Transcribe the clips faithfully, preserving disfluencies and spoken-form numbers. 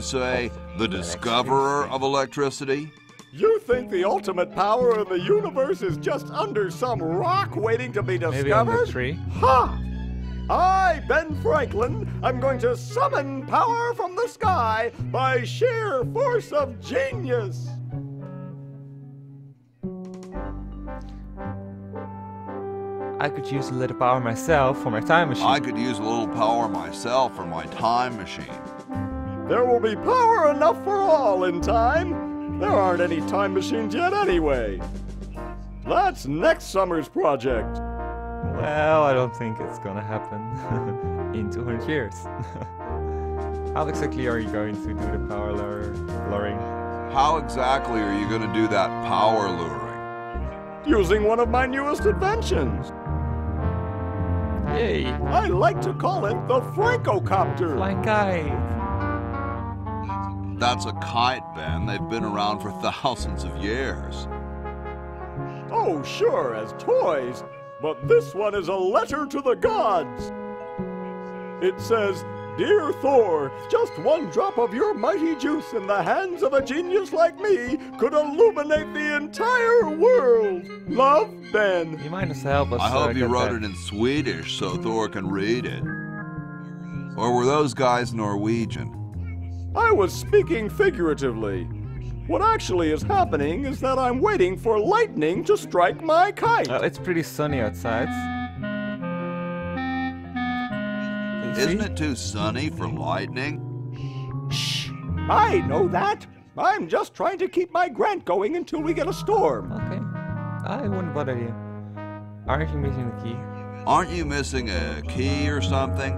Say, the discoverer of electricity? You think the ultimate power of the universe is just under some rock waiting to be discovered? Maybe on the tree? Ha! I, Ben Franklin, am going to summon power from the sky by sheer force of genius! I could use a little power myself for my time machine. I could use a little power myself for my time machine. There will be power enough for all in time. There aren't any time machines yet anyway. That's next summer's project. Well, I don't think it's gonna happen in two hundred years. How exactly are you going to do the power luring? How exactly are you gonna do that power luring? Using one of my newest inventions. Yay. I like to call it the Franco-copter. Like I... That's a kite, Ben. They've been around for thousands of years. Oh, sure, as toys. But this one is a letter to the gods. It says, "Dear Thor, just one drop of your mighty juice in the hands of a genius like me could illuminate the entire world. Love, Ben." You might as well help us. I hope uh, you wrote that. It in Swedish so Thor can read it. Or were those guys Norwegian? I was speaking figuratively. What actually is happening is that I'm waiting for lightning to strike my kite. Uh, it's pretty sunny outside. Isn't it too sunny for lightning? Shh! I know that. I'm just trying to keep my grant going until we get a storm. Okay. I wouldn't bother you. Aren't you missing a key? Aren't you missing a key or something?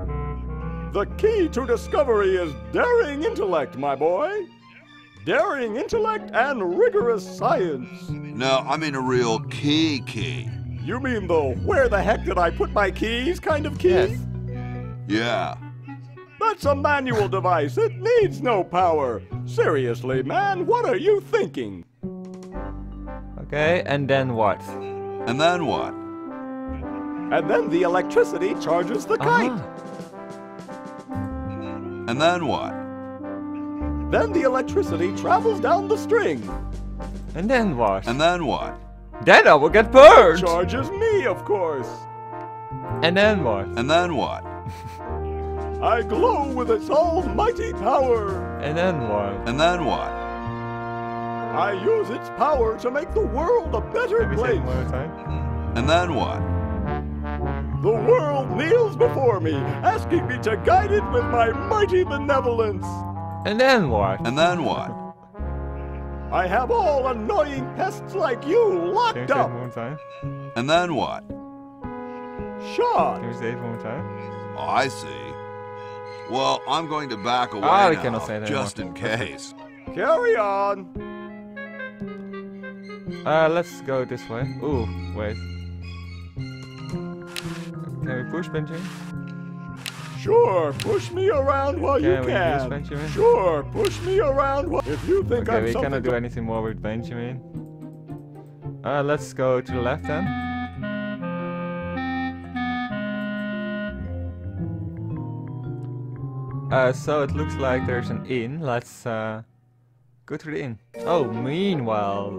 The key to discovery is daring intellect, my boy. Daring intellect and rigorous science. No, I mean a real key key. You mean the where the heck did I put my keys kind of key? Yes. Yeah. That's a manual device. It needs no power. Seriously, man, what are you thinking? Okay, and then what? And then what? And then the electricity charges the kite. Uh-huh. And then what? Then the electricity travels down the string. And then what? And then what? Then I will get burned! Charges me, of course. And then what? And then what? I glow with its almighty power. And then what? And then what? I use its power to make the world a better place. One more time. And then what? The world kneels before me, asking me to guide it with my mighty benevolence. And then what? And then what? I have all annoying pests like you locked Can you up. Say it one time? And then what? Sean. Can we say it one more time? Oh, I see. Well, I'm going to back away oh, now, cannot say that just anymore. in case. Carry on. Uh, let's go this way. Ooh, wait. Can we push Benjamin? Sure, push me around while can you can. Can we push Benjamin? Sure, push me around while if you think okay, I'm we something cannot do anything more with Benjamin. Uh, let's go to the left then. Uh, so it looks like there's an inn. Let's uh, go through the inn. Oh, meanwhile.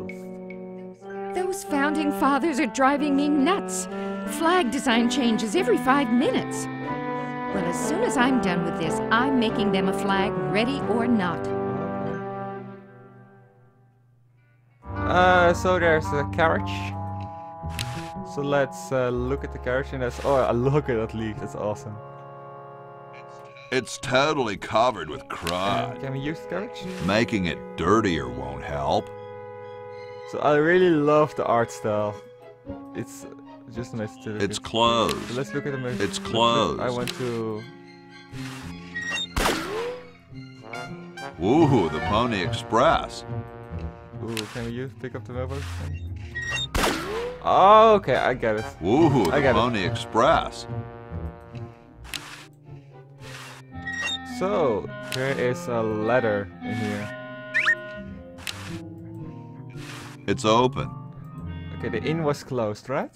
Those founding fathers are driving me nuts. Flag design changes every five minutes. Well, as soon as I'm done with this, I'm making them a flag, ready or not. Uh, so there's a carriage. So let's uh, look at the carriage and that's oh, I look at that leaf. That's awesome. It's totally covered with crud. Uh, can we use the carriage? Making it dirtier won't help. So I really love the art style. It's just nice to look It's at. closed. So let's look at the menu. It's closed. I want to... Ooh, the Pony Express. Ooh, can you pick up the mailbox? Oh, okay, I got it. Ooh, the I got Pony it. Express. So, there is a letter in here. It's open. Okay, the inn was closed, right?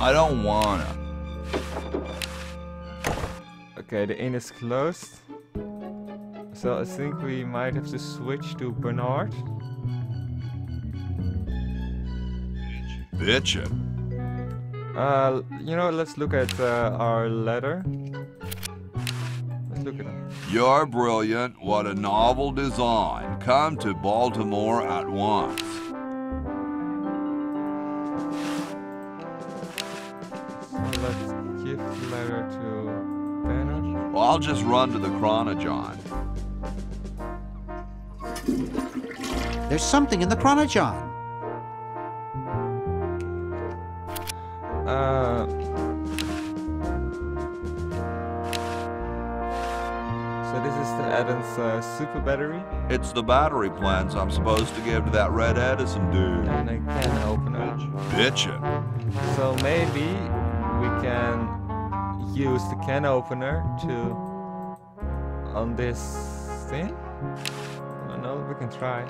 I don't wanna. Okay, the inn is closed. So I think we might have to switch to Bernard. Bitchin'. Uh, you know, let's look at uh, our letter. Let's look at it. You're brilliant. What a novel design. Come to Baltimore at once. So let's give the letter to Bernard. Well, I'll just run to the Chrono John. There's something in the Chrono John. Uh, so this is the Edison's uh, super battery? It's the battery plans I'm supposed to give to that red Edison dude. And I can open it. Bitchin'. So maybe we can use the can opener to... on this thing? I don't know, we can try.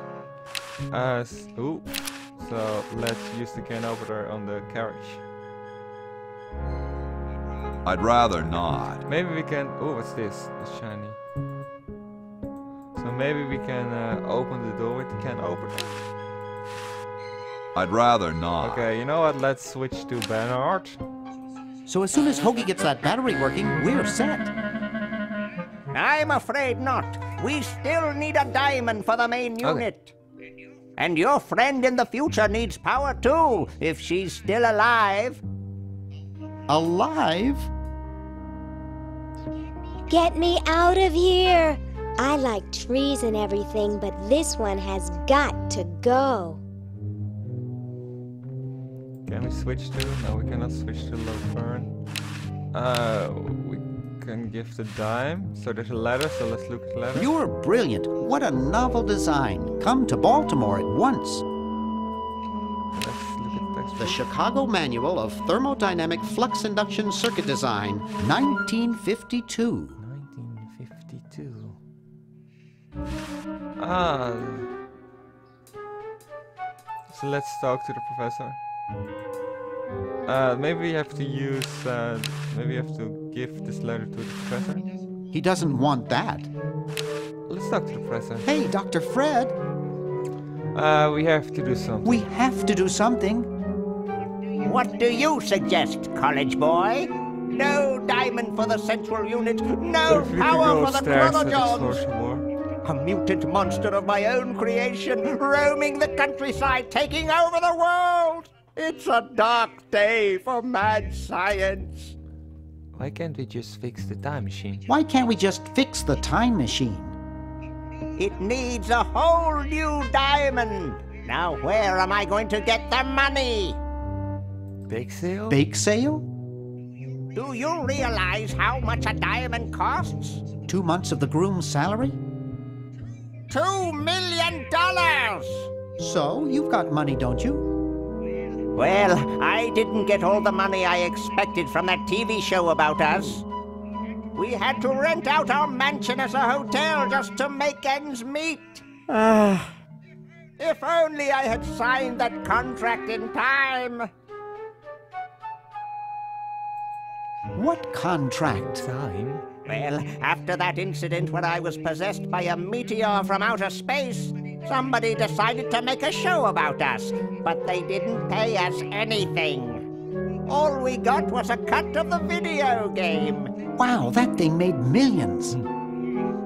Uh, ooh. So let's use the can opener on the carriage. I'd rather not. Maybe we can... Oh, what's this? It's shiny. So maybe we can uh, open the door with the can opener. I'd rather not. Okay, you know what? Let's switch to Bernard. So as soon as Hoagie gets that battery working, we're set. I'm afraid not. We still need a diamond for the main unit. Okay. And your friend in the future needs power too, if she's still alive. Alive? Get me out of here! I like trees and everything, but this one has got to go. Can we switch to? No, we cannot switch to Laverne. Uh, we can give the dime. So there's a letter, so let's look at the letter. You're brilliant. What a novel design. Come to Baltimore at once. The Chicago Manual of Thermodynamic Flux Induction Circuit Design, nineteen fifty-two. nineteen fifty-two. Ah. So let's talk to the professor. Uh, maybe we have to use... Uh, maybe we have to give this letter to the professor. He doesn't want that. Let's talk to the professor. Hey, Doctor Fred. Uh, we have to do something. We have to do something. What do you suggest, college boy? No diamond for the central unit, no power for the Chrono John. A mutant monster of my own creation, roaming the countryside, taking over the world! It's a dark day for mad science. Why can't we just fix the time machine? Why can't we just fix the time machine? It needs a whole new diamond. Now where am I going to get the money? Bake sale? Bake sale? Do you realize how much a diamond costs? Two months of the groom's salary? Two million dollars! So, you've got money, don't you? Well, I didn't get all the money I expected from that T V show about us. We had to rent out our mansion as a hotel just to make ends meet. Ah. If only I had signed that contract in time. What contract? Time? Well, after that incident when I was possessed by a meteor from outer space, somebody decided to make a show about us, but they didn't pay us anything. All we got was a cut of the video game. Wow, that thing made millions.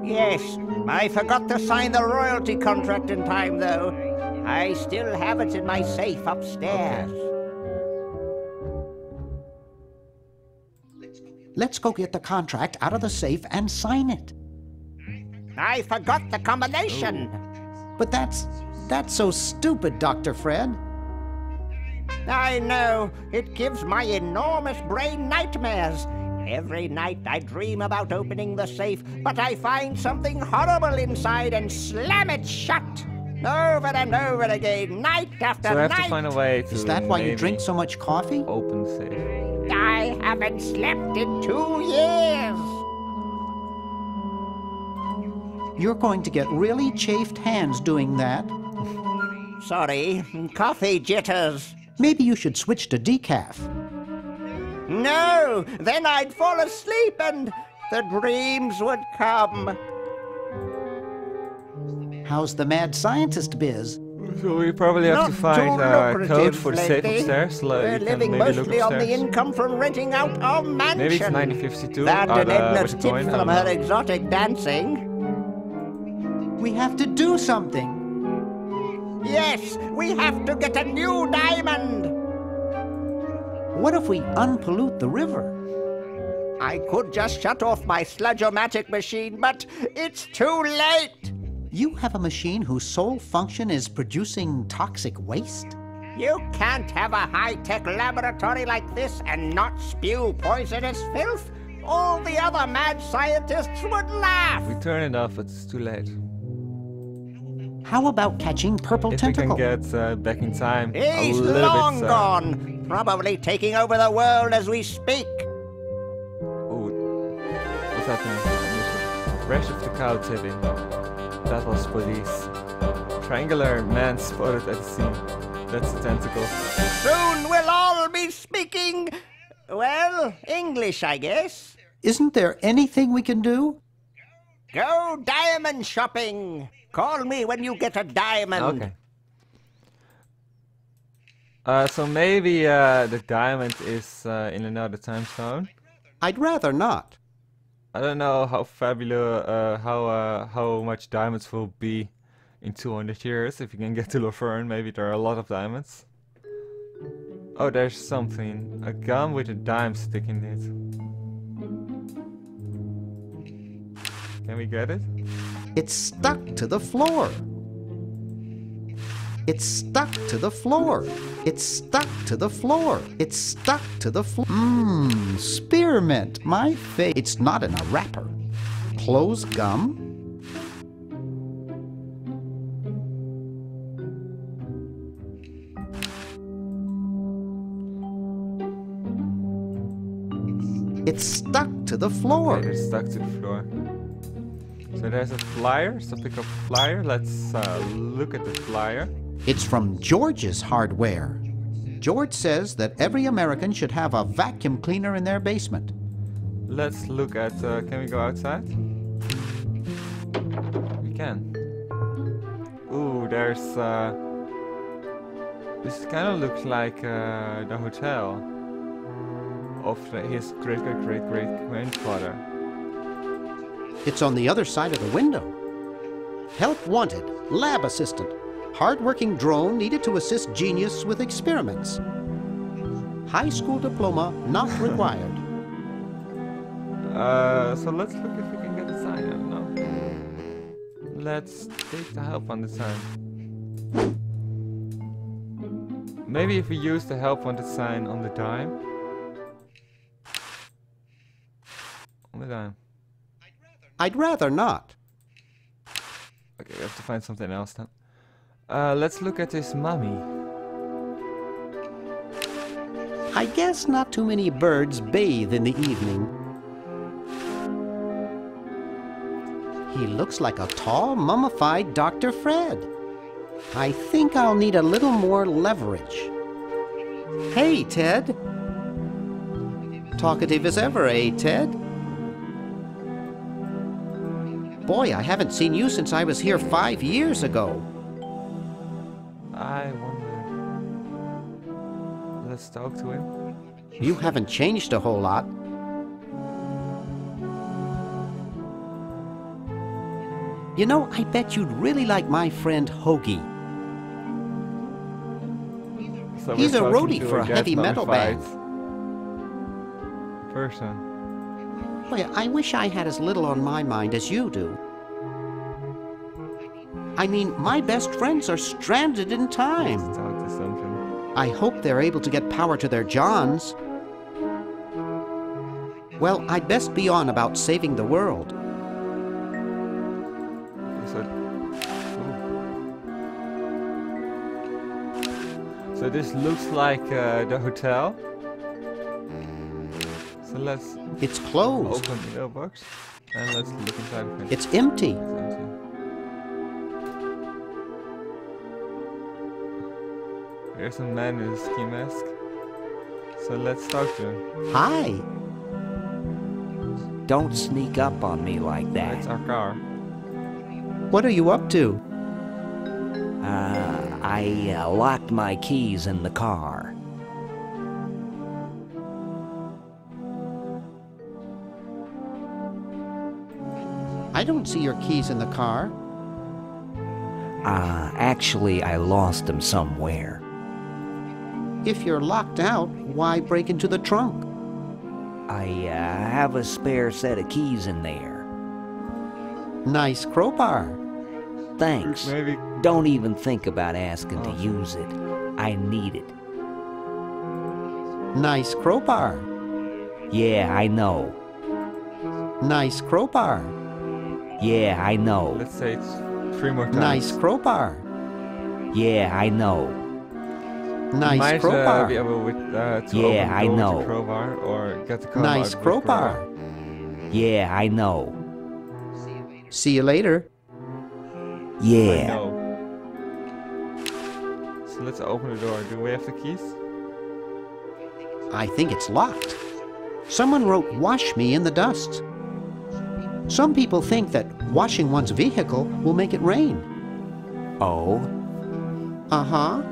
Yes, I forgot to sign the royalty contract in time, though. I still have it in my safe upstairs. Okay. Let's go get the contract out of the safe and sign it. I forgot the combination. But that's... that's so stupid, Doctor Fred. I know. It gives my enormous brain nightmares. Every night I dream about opening the safe, but I find something horrible inside and slam it shut. Over and over again, night after night. So I have night. to find a way to... Is that why you drink so much coffee? Open safe. I haven't slept in two years! You're going to get really chafed hands doing that. Sorry, coffee jitters. Maybe you should switch to decaf. No, then I'd fall asleep and the dreams would come. How's the mad scientist biz? So we probably have Not to find a code for safe upstairs. Like We're living maybe mostly on the income from renting out our mansion. Maybe it's nineteen fifty-two. That and Edna's tip from her know. exotic dancing. We have to do something. Yes, we have to get a new diamond. What if we unpollute the river? I could just shut off my Sludge-O-Matic machine, but it's too late. You have a machine whose sole function is producing toxic waste? You can't have a high-tech laboratory like this and not spew poisonous filth. All the other mad scientists would laugh. We turn it off, it's too late. How about catching Purple if Tentacle? If we can get uh, back in time. He's a little long bit, uh... gone, probably taking over the world as we speak. Ooh, what's happening? Crash of the cow tipping. That was police. Triangular man spotted at the scene. That's the tentacle. Soon we'll all be speaking, well, English, I guess. Isn't there anything we can do? Go diamond shopping. Call me when you get a diamond. Okay. Uh, so maybe uh, the diamond is uh, in another time zone? I'd rather not. I don't know how fabulous, uh, how uh, how much diamonds will be in two hundred years. If you can get to Laverne, maybe there are a lot of diamonds. Oh, there's something. A gun with a dime sticking in it. Can we get it? It's stuck to the floor. It's stuck to the floor. It's stuck to the floor. It's stuck to the floor. Mmm, spearmint, my face. It's not in a wrapper. Close gum. It's stuck to the floor. Okay, it's stuck to the floor. So there's a flyer, so pick up a flyer. Let's uh, look at the flyer. It's from George's Hardware. George says that every American should have a vacuum cleaner in their basement. Let's look at... Uh, can we go outside? We can. Ooh, there's... Uh, this kind of looks like uh, the hotel of his great-great-great-great-grandfather. It's on the other side of the window. Help wanted, lab assistant. Hard-working drone needed to assist genius with experiments. High school diploma not required. uh, so let's look if we can get a sign. I don't know. Let's take the help on the sign. Maybe if we use the help on the sign on the dime. On the dime. I'd rather not. Okay, we have to find something else then. Uh, let's look at his mummy. I guess not too many birds bathe in the evening. He looks like a tall, mummified Doctor Fred. I think I'll need a little more leverage. Hey, Ted. Talkative as ever, eh, Ted? Boy, I haven't seen you since I was here five years ago. I wonder... Let's talk to him. You haven't changed a whole lot. You know, I bet you'd really like my friend Hoagie. So he's a roadie for a heavy metal band. Person. Boy, I wish I had as little on my mind as you do. I mean, my best friends are stranded in time. Let's talk to something. I hope they're able to get power to their Johns. Well, I'd best be on about saving the world. So, oh. so this looks like uh, the hotel. So let's... It's closed. Open the box and let's look inside. It's empty. It's empty. There's a man in a ski mask. So let's talk to him. Hi. Don't sneak up on me like that. It's our car. What are you up to? Uh, I uh, locked my keys in the car. I don't see your keys in the car. Uh, actually, I lost them somewhere. If you're locked out, why break into the trunk? I uh, have a spare set of keys in there. Nice crowbar. Thanks. Maybe. Don't even think about asking oh. to use it. I need it. Nice crowbar. Yeah, I know. Nice crowbar. Yeah, I know. Let's say it's three more times. Nice crowbar. Yeah, I know. Nice might, crowbar. Uh, be able with, uh, to yeah, I know. Crowbar or get the crowbar nice crowbar. crowbar. Yeah, I know. See you later. Yeah. I know. So let's open the door. Do we have the keys? I think it's locked. Someone wrote "wash me" in the dust. Some people think that washing one's vehicle will make it rain. Oh. Uh-huh.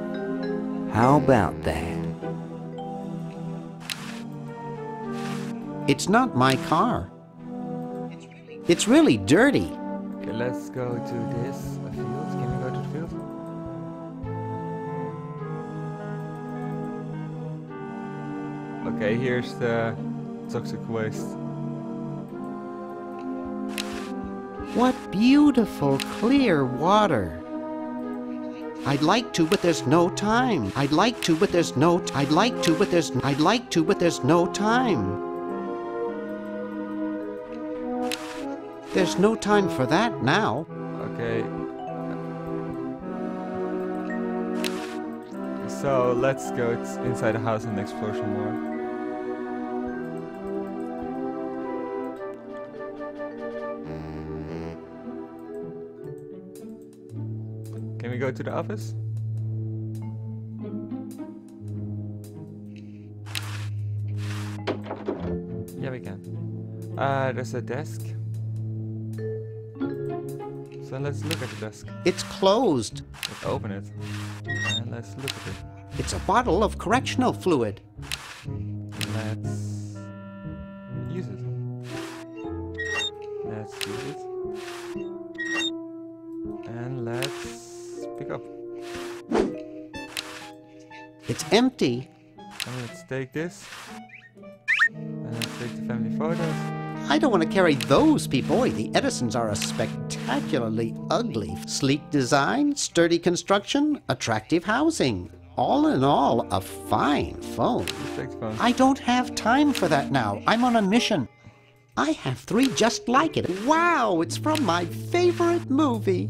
How about that? It's not my car. It's really dirty. Okay, let's go to this field. Can we go to the field? Okay, here's the toxic waste. What beautiful, clear water. I'd like to, but there's no time. I'd like to, but there's no t I'd like to, but there's I'd like to, but there's no time. There's no time for that now. Okay. So, let's go inside the house and explore some more. Go to the office? Yeah, we can. Uh, there's a desk. So let's look at the desk. It's closed. Let's open it. And let's look at it. It's a bottle of correctional fluid. Let's use it. Let's use it. And let's pick up. It's empty. And let's take this. And let's take the family photos. I don't want to carry those people. Boy, the Edisons are a spectacularly ugly. Sleek design, sturdy construction, attractive housing. All in all, a fine phone. Take the phone. I don't have time for that now. I'm on a mission. I have three just like it. Wow, it's from my favorite movie.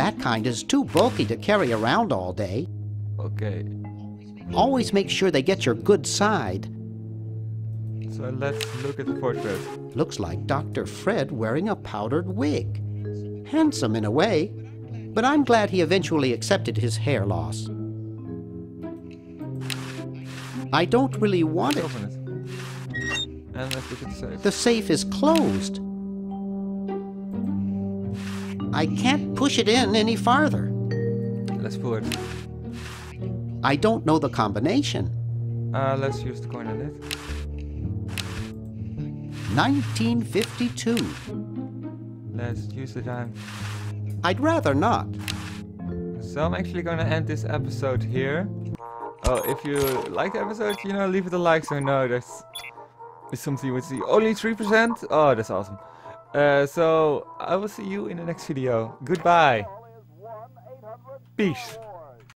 That kind is too bulky to carry around all day. Okay. Always make sure they get your good side. So let's look at the portrait. Looks like Doctor Fred wearing a powdered wig. Handsome in a way, but I'm glad he eventually accepted his hair loss. I don't really want let's it. Open it. And let's look at the safe. The safe is closed. I can't push it in any farther. Let's pull it. I don't know the combination. Uh, let's use the coin on it. nineteen fifty-two. Let's use the dime. I'd rather not. So I'm actually going to end this episode here. Oh, if you like the episode, you know, leave it a like so you know that's something with the only three percent. Oh, that's awesome. Uh, so, I will see you in the next video. Goodbye. Peace.